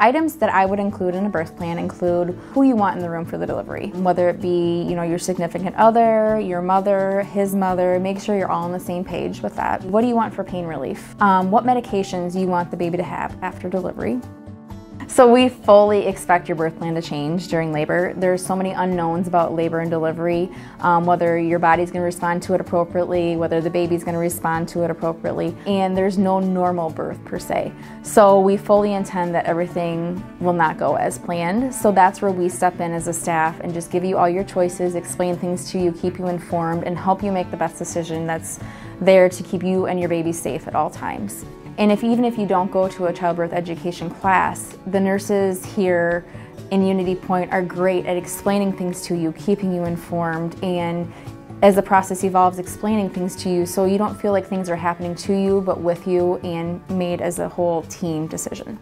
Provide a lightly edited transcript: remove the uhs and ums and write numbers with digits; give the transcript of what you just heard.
Items that I would include in a birth plan include who you want in the room for the delivery, whether it be, your significant other, your mother, his mother. Make sure you're all on the same page with that. What do you want for pain relief? What medications you want the baby to have after delivery. So we fully expect your birth plan to change during labor. There's so many unknowns about labor and delivery, whether your body's going to respond to it appropriately, whether the baby's going to respond to it appropriately, and there's no normal birth per se. So we fully intend that everything will not go as planned. So that's where we step in as a staff and just give you all your choices, explain things to you, keep you informed, and help you make the best decision that's there to keep you and your baby safe at all times. And even if you don't go to a childbirth education class, the nurses here in UnityPoint are great at explaining things to you, keeping you informed, and as the process evolves, explaining things to you so you don't feel like things are happening to you, but with you, and made as a whole team decision.